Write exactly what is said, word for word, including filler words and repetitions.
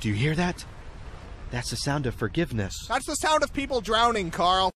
Do you hear that? That's the sound of forgiveness. That's the sound of people drowning, Carl.